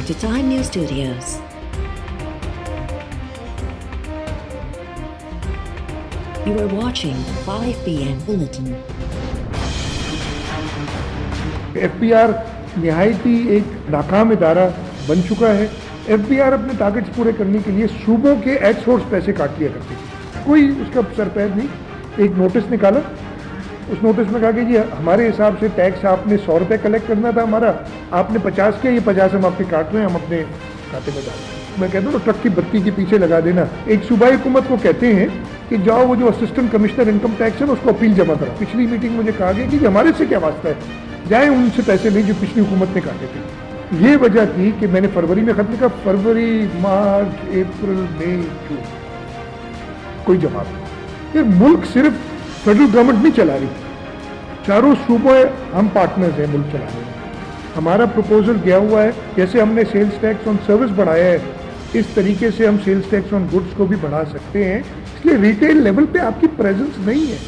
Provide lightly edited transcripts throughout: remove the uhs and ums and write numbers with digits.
Welcome to Time News Studios. You are watching 5 PM Bulletin. FBR निहायती एक नाकाम इदारा बन चुका है। FBR अपने टारगेट्स पूरे करने के लिए सूबों के एडसोर्स पैसे काट लिया करती थी, कोई उसका सरपैर नहीं। एक नोटिस निकाला, उस नोटिस में कहा कि जी हमारे हिसाब से टैक्स आपने 100 रुपये कलेक्ट करना था, हमारा आपने 50 किया, ये 50 हम आपके काट रहे हैं, हम अपने खाते में डाल रहे हैं। मैं कहता हूँ तो ट्रक की बत्ती के पीछे लगा देना। एक सूबाई हुकूमत को कहते हैं कि जाओ वो जो असिस्टेंट कमिश्नर इनकम टैक्स है उसको अपील जमा करा। पिछली मीटिंग मुझे कहा गया कि हमारे से क्या वास्ता है, जाए उनसे पैसे नहीं जो पिछली हुकूमत ने काटे थे। ये वजह थी कि मैंने फरवरी में खत्म किया, फरवरी मार्च अप्रैल मई जून कोई जवाब नहीं। ये मुल्क सिर्फ फेडरल गवर्नमेंट नहीं चला रही, चारों सूबों हम पार्टनर्स हैं मुल्क चला रहे हैं। हमारा प्रपोजल गया हुआ है, जैसे हमने सेल्स टैक्स ऑन सर्विस बढ़ाया है इस तरीके से हम सेल्स टैक्स ऑन गुड्स को भी बढ़ा सकते हैं। इसलिए रिटेल लेवल पे आपकी प्रेजेंस नहीं है,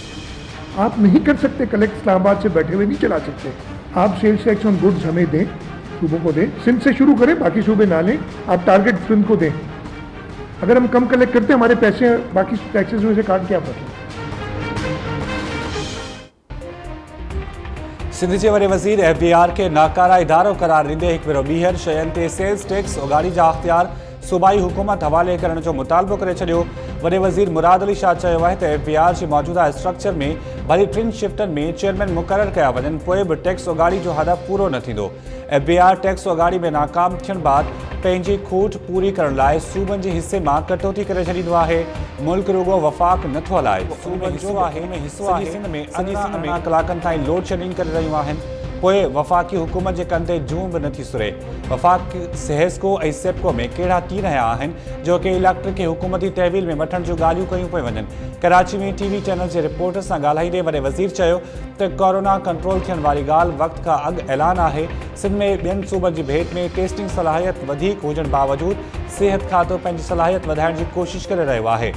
आप नहीं कर सकते कलेक्ट, इस्लामाबाद से बैठे हुए नहीं चला सकते। आप सेल्स टैक्स ऑन गुड्स हमें दें, सूबों को दें, सिंध से शुरू करें, बाकी सूबे ना लें, आप टारगेट सिंध को दें। अगर हम कम कलेक्ट करते हैं हमारे पैसे बाकी टैक्सेस में से काट के आप रखें। सिंध जे वरी वज़ीर FBR खे नाकारा इदारो करार ॾींदे हिकु भेरो ॿीहर शयुनि ते सेल्स टैक्स उघाड़ी जा अख़्तियार सूबाई हुकूमत हवाले करण जो मुतालबो करे छॾियो। वॾे वज़ीर मुराद अली शाह चयो आहे त FBR जे मौजूदा स्ट्रक्चर में भली टिनि शिफ्टनि में चेयरमैन मुक़ररु कया वञनि, पोइ बि टैक्स उघाड़ी जो हदफ़ पूरो न थींदो। FBR टैक्स उघाड़ी में नाकाम थियण बाद पंहिंजी खोट पूरी करण लाइ सूबनि जे हिसे मां कटौती करे छॾींदो आहे। मुल्क रुगो वफ़ाक़ नथो हलाए, कलाकनि ताईं लोड शेडिंग करे रहियूं आहिनि, पोइ वफ़ाक़ी हुकूमत जे कंधे जूं बि नथी सुरे। वफ़ाक़ सहस्को ऐं सेपको में कहिड़ा थी रहिया आहिनि जो के इलाइक़े खे हुकूमती तहवील में वठण जूं ॻाल्हियूं कयूं पियूं वञनि। कराची में टीवी चैनल जे रिपोर्टर सां ॻाल्हाईंदे वॾे वज़ीर चयो त कोरोना कंट्रोल थियण वारी ॻाल्हि वक़्त खां अॻु ऐलान आहे। सिंध में ॿियनि सूबनि जी भेट में टेस्टिंग सलाहियत वधीक हुजण बावजूदि सिहत खातो पंहिंजी सलाहियत वधाइण जी कोशिश करे रहियो आहे।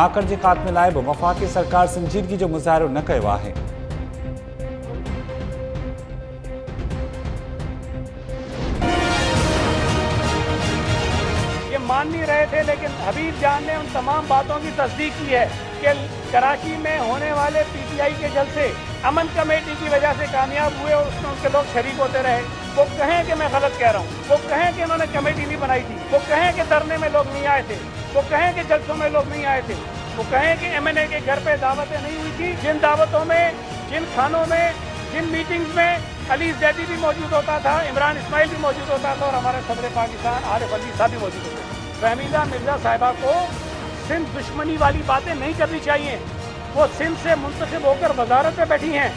माकड़ जे ख़ात्मे लाइ बि वफ़ाक़ी सरकार संजीदगी जो मुज़ाहिरो न कयो आहे। मान नहीं रहे थे, लेकिन हबीब जान ने उन तमाम बातों की तस्दीक की है कि कराची में होने वाले PTI के जलसे अमन कमेटी की वजह से कामयाब हुए और उसमें उनके लोग शरीक होते रहे। वो कहें कि मैं गलत कह रहा हूँ, वो कहें कि उन्होंने कमेटी नहीं बनाई थी, वो कहें कि धरने में लोग नहीं आए थे, वो कहें कि जलसों में लोग नहीं आए थे, वो कहें कि MNA के घर पर दावतें नहीं हुई थी। जिन दावतों में, जिन खानों में, जिन मीटिंग्स में अली जैदी भी मौजूद होता था, इमरान इसमाइल भी मौजूद होता था और हमारे सदर पाकिस्तान आरिफ अली साहब भी मौजूद होते थे। फहमीदा मिर्जा साहिबा को सिंध दुश्मनी वाली बातें नहीं करनी चाहिए। वो सिंध से मुंतखब होकर वजारत में बैठी हैं,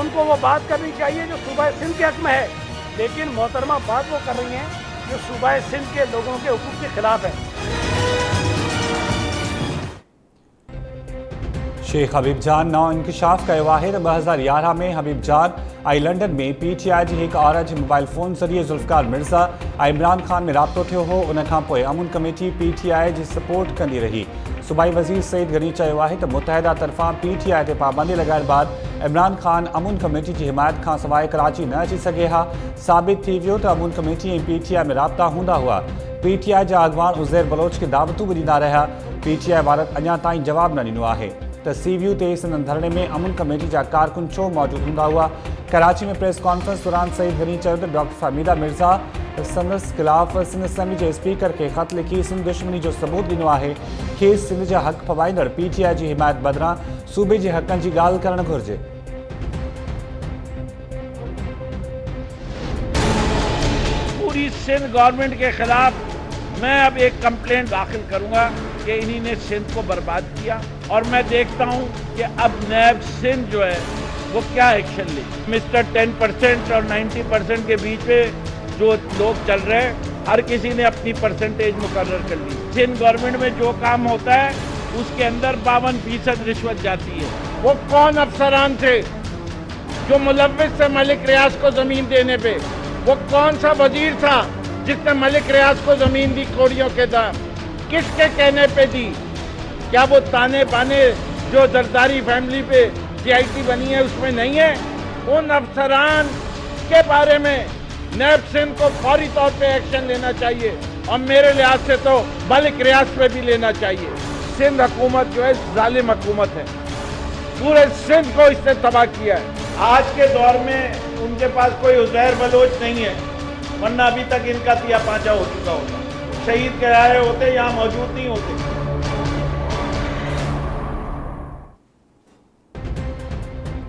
उनको वो बात करनी चाहिए जो सूबा सिंध के हक में है। लेकिन मोहतरमा बात वो कर रही हैं जो सूबा सिंध के लोगों के हुकूक के खिलाफ है। शेख हबीब जान नओं इंकिशाफ़ कयो आहे त 2011 में हबीब जान ऐं लंडन में PTI जी हिकु औरत जे मोबाइल फ़ोन ज़रिए ज़ुल्फ़िकार मिर्ज़ा ऐं इमरान ख़ान में राब्तो थियो हो। उन खां पोइ अमून कमेटी PTI जी सपोर्ट कंदी रही। सूबाई वज़ीर सईद घनी चयो आहे त मुतहदा तरफ़ां PTI ते पाबंदी लॻाइण बाद इमरान ख़ान अमून कमेटी जी हिमायत खां सवाइ कराची न अची सघे हा। साबित थी वियो त अमून कमेटी ऐं PTI में राब्ता हूंदा हुआ। PTI जा अॻवान उज़ैर बलोच खे दावतूं बि ॾींदा रहिया। PTI वारनि अञा ताईं जवाबु न ॾिनो आहे त CVU ते सिंधन धरणे में अमून कमेटी जा कारकुन छो मौजूदु हूंदा हुआ। कराची में प्रेस कॉन्फ्रेंस दौरान सईद घनी चयो त डॉक्टर फहमीदा मिर्ज़ा संदसि ख़िलाफ़ सिंध असेंबली जे स्पीकर खे ख़त लिखी सिंध दुश्मनी जो सबूत ॾिनो आहे। खेसि सिंध जा हक़ फवाईंदड़ PTI जी हिमायत बदिरां सूबे जे हक़नि जी ॻाल्हि करणु घुरिजे। पूरी सिंध गवर्नमेंट के खिलाफ मैं अब एक कंप्लेंट दाखिल करूंगा कि इन्हीं ने सिंध को बर्बाद किया और मैं देखता हूं कि अब नैब सिंध जो है वो क्या एक्शन ले। मिस्टर 10% और 90% के बीच में जो लोग चल रहे हैं, हर किसी ने अपनी परसेंटेज मुकर्रर कर ली। सिंध गवर्नमेंट में जो काम होता है उसके अंदर 52% रिश्वत जाती है। वो कौन अफसरान थे जो मुलविस थे मलिक रियाज को ज़मीन देने पे? वो कौन सा वजीर था जिसने मलिक रियाज को ज़मीन दी कौड़ियों के दाम? किसके कहने पे दी? क्या वो ताने बाने जो जरदारी फैमिली पे GIT बनी है उसमें नहीं है? उन अफसरान के बारे में नैब सिंध को फौरी तौर पे एक्शन लेना चाहिए और मेरे लिहाज से तो मलिक रियाज पे भी लेना चाहिए। सिंध हुकूमत जो है जालिम हुकूमत है, पूरे सिंध को इसने तबाह किया है। आज के दौर में उनके पास कोई उजैर बलोच नहीं है, वरना अभी तक इनका तिया पांचा हो चुका होता, शहीद कराए होते, यहाँ मौजूद नहीं होते।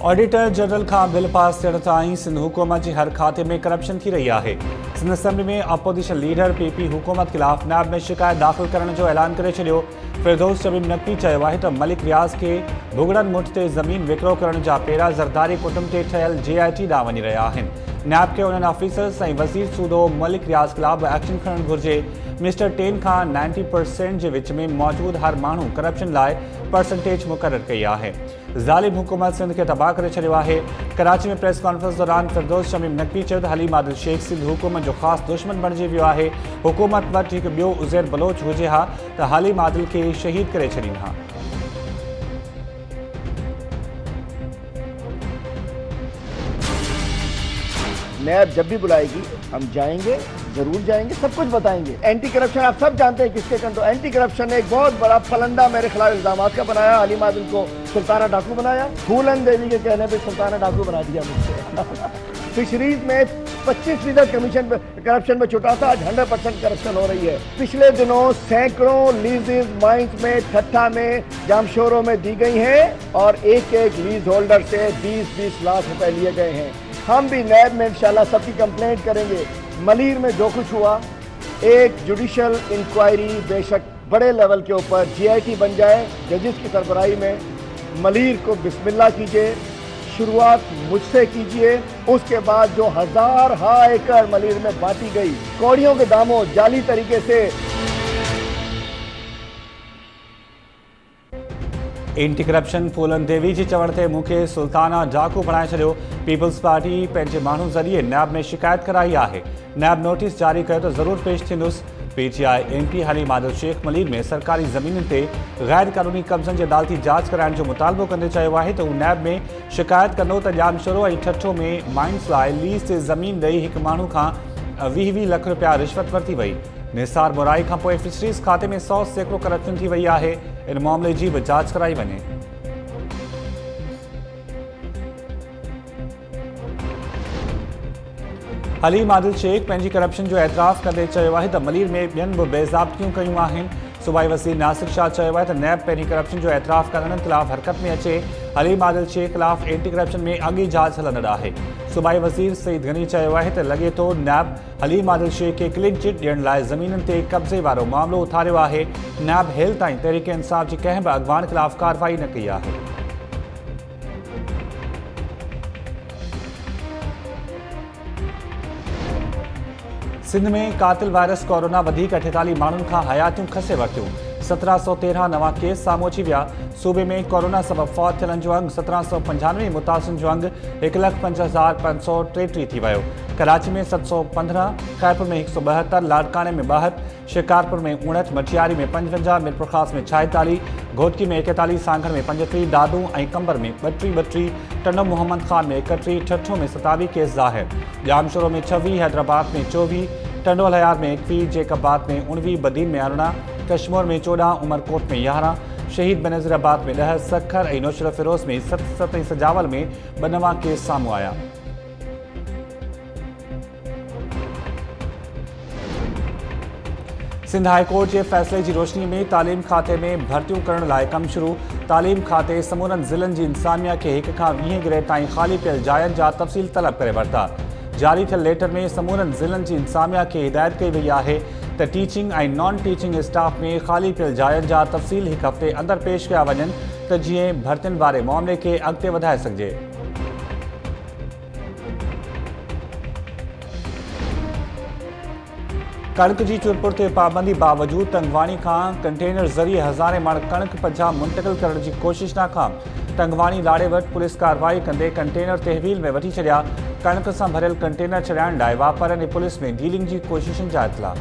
ऑडिटर जनरल खां बिल पास थियण ताईं सिंध हुकूमत जी हर खाते में करप्शन थी रही है। सिंध असेंबली में अपोजिशन लीडर पीपी हुकूमत खिलाफ़ नैब में शिकायत दाख़िल करण जो ऐलान करे छॾियो। फिरदौस शबीम नकवी चयो आहे त मलिक रियाज़ खे भुगड़न मुठ ते ज़मीन विकिरो करण जा पेरा ज़रदारी कुटुंब ते ठहियल GIT ॾांहुं वञी रहिया आहिनि। नैब खे उन्हनि ऑफिसर्स ऐं वज़ीर सूदो मलिक रियाज़ ख़िलाफ़ एक्शन खणणु घुरिजे। मिस्टर 10 खां 90% जे विच में मौजूदु हर माण्हू करप्शन लाइ परसेंटेज मुक़ररु कई आहे। ज़ालिम हुकूमत सिंध खे तबाह करे छॾियो आहे। कराची में प्रेस कॉन्फ्रेंस दौरान फिरदौस शमीम नकवी चयो त हलीम आदिल शेख सिंध हुकूमत जो ख़ासि दुश्मन बणिजी वियो आहे। हुकूमत वटि हिकु ॿियो उज़ैर बलोच हुजे हा त हलीम आदिल खे शहीद करे छॾीनि हा। नैब जब भी बुलाएगी हम जाएंगे, जरूर जाएंगे, सब कुछ बताएंगे। एंटी करप्शन आप सब जानते हैं किसके कंट्रोल। एंटी करप्शन ने एक बहुत बड़ा फलंदा मेरे खिलाफ इल्जाम का बनाया, हलीम आदिल को सुल्ताना डाकू बनाया, फूलन देवी के कहने पे सुल्ताना डाकू बना दिया मुझसे। फिशरीज में 25% कमीशन पर करप्शन में छुटा था, आज 100% करप्शन हो रही है। पिछले दिनों सैकड़ों लीजेज माइंस में, ठट्ठा में, जामशोरो में दी गई हैं और एक एक लीज होल्डर से 20-20 लाख रुपए लिए गए हैं। हम भी नैब में इंशाल्लाह सबकी कंप्लेंट करेंगे। मलीर में जो कुछ हुआ, एक जुडिशल इंक्वायरी बेशक बड़े लेवल के ऊपर GIT बन जाए, जजिस की सरबराही में। मलीर को बिस्मिल्लाह कीजिए, शुरुआत मुझसे कीजिए। उसके बाद जो हज़ारहा एकड़ मलीर में बांटी गई कौड़ियों के दामों, जाली तरीके से। एंटी करप्शन फूलन देवी जी चवण ते मूंखे सुल्ताना डाकू बणाए छॾियो। पीपल्स पार्टी पंहिंजे माण्हू ज़रिए नैब में शिकायत कराई आहे। नैब नोटिस जारी कयो त ज़रूरु पेश थींदुसि। PTI MP हलीम आदिल शेख मलीर में सरकारी ज़मीनुनि ते गैर कानूनी कब्ज़नि जी अदालती जांच कराइण जो मुतालबो कंदे चयो आहे त हू नैब में शिकायत कंदो त जामशोरो ऐं ठठो में माइंस लाइ लीज़ ते ज़मीन ॾेई हिकु माण्हू खां 20-20 लख रुपया रिश्वत वरिती वई। निसार बुराई खां पोइ फिशरीज़ खाते में 100% करप्शन थी वई आहे। इन मामले की बि जांच कराई वञे। हलीम आदिल शेख पंहिंजी करप्शन जो एतराफ़ कंदे चयो आहे त मलीर में ॿियनि बि बेज़ाब्तियूं कयूं आहिनि। सूबाई वज़ीर नासिर शाह चयो आहे त नैब पहिरीं करप्शन जो एतराफ़ कंदड़नि ख़िलाफ़ हरकत में अचे। हलीम आदिल शेख ख़िलाफ़ एंटी करप्शन में अॻे जांच हलंदड़ आहे। सूबाई वज़ीर सईद घनी चयो आहे त लॻे थो नैब हलीम आदिल शेख खे क्लीन चिट ॾियण लाइ ज़मीननि ते कब्ज़े वारो मामिलो उथारियो आहे। नैब हेल ताईं तहरीक इंसाफ़ जी कंहिं बि अॻवान ख़िलाफ़ कार्रवाई न कई आहे। सिंध में कातिल वायरस कोरोना वधीक 48 माण्हुनि खां हयातियूं खसे वरितियूं। 1713 नवां केस साम्हूं अची विया। सूबे में कोरोना सबबि फौत थियलनि जो अंग 1795, मुतासिरनि जो अंग 1,05,533 थी वियो। कराची में 715, खैरपुर में 172, लाड़काने में 62, शिकारपुर में 59, मटियारी में 55, मिरप्रखास में 46, घोटकी में 41, सांगड़ में 35, दादू और कंबर में 32, टंडो मोहम्मद खान में 31, ठठो में 27 केस ज़ाहिर। जामशोरो में 26, हैदराबाद में 24, टंडो हयार में 21, जेकबाद में 19, बदीन में 18, कश्मोर में 14, उमरकोट में 11, शहीद बनज़ीराबाद में 10, सक्खर और नौशरा फिरोज में 7 और सजावल में 92 केस सामू आया। सिंध हाई कोर्ट के फैसले की रोशनी में तालीम खाते में भर्तियों करण लाइ कम शुरू। तालीम खाते समूरन जिलनि की इंसानिया के 1 खां 20 ग्रेड ताईं खाली पियल जायनि जा तफ़सील तलब करे वरिता। जारी थियल लेटर में समूरन जिलनि की इंसानिया के हिदायत कई वही है त टीचिंग ऐं नॉन टीचिंग स्टाफ में खाली पियल जायनि जा तफ़सील 1 हफ़्ते अंदर पेश कया वञनि त जीअं भर्तियुनि वारे मामले के अॻिते वधाए सघिजे। कणक की चुरपुर से पाबंदी बावजूद टंगवाणी का कंटेनर जरिए हज़ारें मण कणक पंजाब मुंतकिल करण की कोशिश नाकाम। टंगवाणी लाड़े वट पुलिस कार्रवाई कंदे कंटेनर तहवील में वठी छड़िया। कणक से भरल कंटेनर छड़ाइण लाइ वापार ने पुलिस में डीलिंग की कोशिशों का इतला।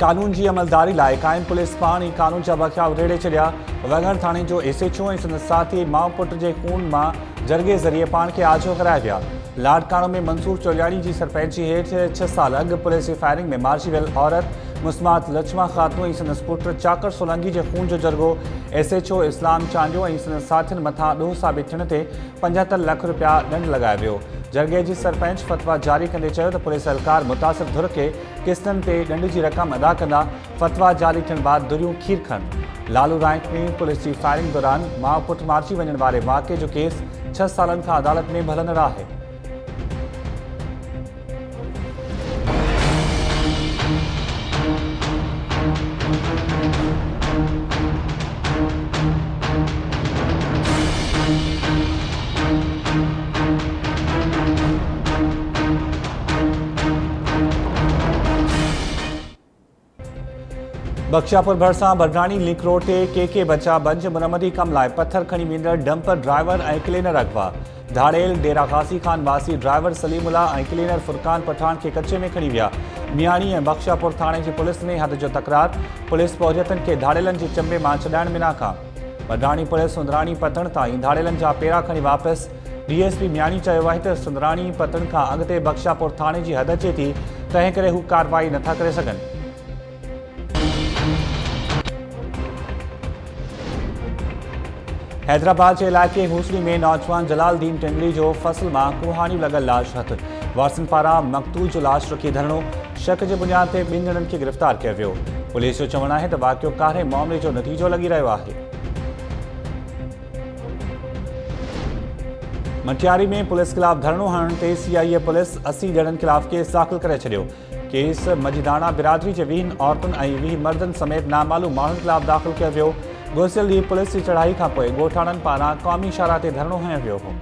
कानून जी अमलदारी लाइ क़ाइम पुलिस पाण ई कानून जा बख्या उरेड़े छॾिया। वघर थाणे जो SHO ऐं संदसि साथी माउ पुट जे खून मां जरगे ज़रिए पाण खे आजो कराया विया। लाड़काणो में मंसूर चोलियाणी जी सरपंची हेठि 6 साल अॻु पुलिस जी फायरिंग में मारिजी वियल औरत मुस्मात लक्ष्मा खातून ऐं संदसि पुट चाकर सोलंगी जे खून जो जरगो SHO इस्लाम चांडियो ऐं संदसि साथियुनि मथां ॾोह साबित थियण ते 75 लख रुपया दंड लॻायो वियो। जरगे जी सरपंच फतवा जारी कंदे चयो त पुलिस एहलकार मुतासिर धुर खे किस्तनि ते दंड जी रक़म अदा कंदा। फतवा जारी थियण बाद धुरियूं खीर खनि। लालू रांक में पुलिस जी फायरिंग दौरान माउ पुट मारिजी वञण वारे वाक़े जो केस 6 सालनि खां अदालत में भलंदड़ आहे। बख्शियापुर भरसा बरगाणी लिंक रोड से के बच्चा बंज मरम्मती कम लाए पत्थर खणी वेंदड़ डंपर ड्राइवर ए क्लीनर अगवा। धाड़ेल डेरा गासी खान वासी ड्राइवर सलीमुल्ला ए क्लीनर फुरकान पठान के कच्चे में खणी विया। मियाणी ए बख्शियापुर थाने की पुलिस ने हद जो तकरार। पुलिस फौजियतन के धाड़ेलन के चंबे में छडाइण में नाकाम। बरगाणी पुलिस सुंदराणी पतन ताईं धाड़ेलन जा पेरा खणी वापस। DSP मियाणी चयो आहे त सुंदराणी पतन का अगते बख्शियापुर थाने की हद अचे थी, तंहिं करे हू कार्रवाई नथा करे सघनि। हैदराबाद के इलाके हुसली में नौजवान जलालदीन टेंगड़ी जो फसल में कुहानी लगल लाश हथ। वारसन पारा मकतूल जो लाश रखी धरणो। शक के बुनियाद से 2 जणनि के गिरफ्तार किया वो। पुलिस जो चवण है तो वाक़ियो कारे मामले जो नतीजो लगी रो है। मटियारी में पुलिस खिलाफ धरणो हणने से CIA पुलिस 80 जणनि खिलाफ केस दाखिल करे छो। केस मजिदाना बिरादरी के 20 औरतुनि और 20 मर्दनि समेत नामालूम माण्हुनि खिलाफ दाखिल किया वो। गुज़िरियल ॾींहुं पुलिस जी चढ़ाई खां पोइ ॻोठाणनि पारां क़ौमी शारा ते धरणो हयो वियो हो।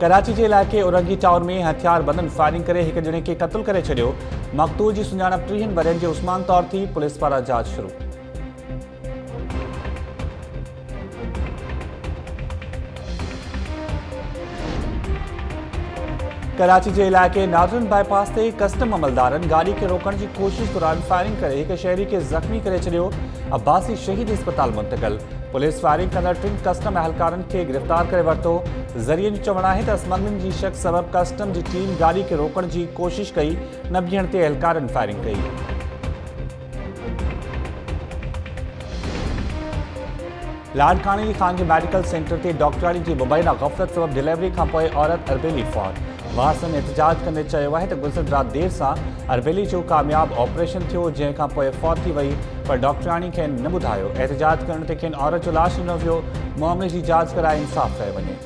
कराची जे इलाइक़े उरंगी टाउन में हथियार बंदनि फायरिंग करे 1 ॼणे खे क़त्ल करे छॾियो। मक़तूल जी सुञाणप 30 वरनि जे उस्मान तौर थी। पुलिस पारां जांच शुरू। कराची के इलाके नादरन बाईपास से कस्टम अमलदारन गाड़ी के रोकण की कोशिश दौरान फायरिंग करे 1 शहरी के जख्मी करे छो। अब्बासी शहीद अस्पताल मुंतकिल। पुलिस फायरिंग कंदड़ 3 कस्टम एहलकारन के गिरफ्तार करे वरतो। ज़रिए जो चवण है तो स्मगलिंग की शक सबब कस्टम की टीम गाड़ी के रोकण की कोशिश कई, न बीहण से एहलकारन फायरिंग कई। लाड़काणी खान के मेडिकल सेंटर से डॉक्टरानी की मुबैना गफलत सबब डिलीवरी का औरत अरबेली फौत। वारसन एहतजाज कदे है तो गुज़र रात देर से अरबेली जो कामयाब ऑपरेशन थो, जैंखा फौत थी वही पर डॉक्टरानी के न बुधायो। एहतजाज करण से खेन औरत जो लाश न वो। मामले की जांच कराए इंसाफ कयो वने।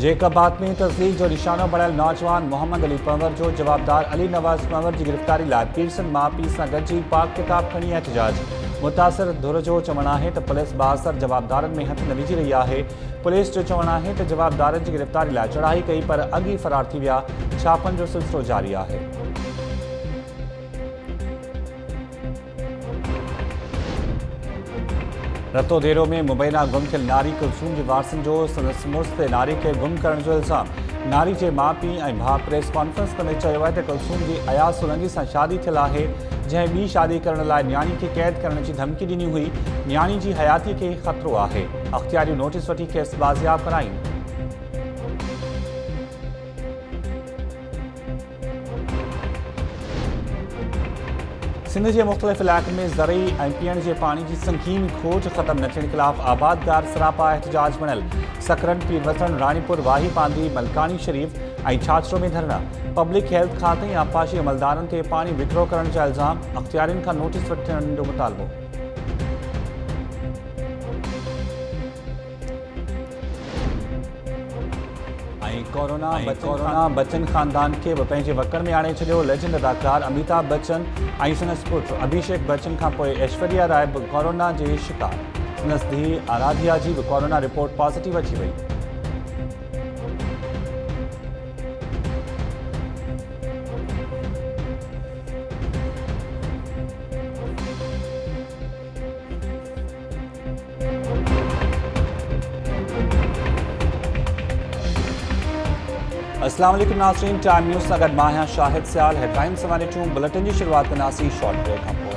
जेकबाद में तस्दीक जो निशानो बणायल नौजवान मोहम्मद अली पंवर जो जवाबदार अली नवाज़ पंवर की गिरफ्तारी लाइ पीरसन मां पीउ सां गॾिजी पाक किताब खणी एहतजाज। मुतासिर धुर जो चवण है तो पुलिस बासर जवाबदारन में हथ न विझी रही है। पुलिस जो चवण है तो जवाबदारन की गिरफ्तारी लाइ चढ़ाई कई पर अॻु फरार थी विया। छापन जो सिलसिलो जारी है। रतो देरो में मुबैना गुम थियल नारी कुलसूम के वारसन जो संदसि मुड़ुस नारी के गुम करण जो इल्ज़ाम। नारी के माँ पीउ और भाउ प्रेस कॉन्फ्रेंस कंदे चयो आहे त कुलसूम की अयाज सोलंकी से शादी थियल है, जैं बी शादी करण लाइ न्याणी के कैद करण की धमकी दिनी हुई। न्याणी की हयाती के खतरो है। अख्तियारी नोटिस वठी केस बाजियाब कराई। सिंध के मुख्तलिफ़ इलाक़नि में ज़रई ऐं पीअण जे पानी की संगीन खोज ख़त्म न थियण ख़िलाफ़ आबादगार सरापा एहतजाज बणियल। सकरन पीर वतन रानीपुर वाही पांदी मलकानी शरीफ ऐं छाछरो में धरना। पब्लिक हेल्थ खाते ऐं आपाशी अमलदारनि ते पानी विकिरो करण जा इल्ज़ाम। अख़्तियारियुनि खां नोटिस वठण जो मुतालबो। कोरोना बच्चन खानदान के पैंजे वकड़ में आने छो। लेजेंड अदाकार अमिताभ बच्चन और संदसि पुट अभिषेक बच्चन का ऐश्वर्या राय भी कोरोना के शिकार। संदसि धीउ आराध्या की भी कोरोना रिपोर्ट पॉजिटिव अची वही। अस्सलाम वालेकुम नासरीन, टाइम न्यूज़ अगर माहिया शाहिद सयाल है। टाइम हमारे टू बुलेटिन की शुरुआत में नासी शॉर्ट ब्रेक।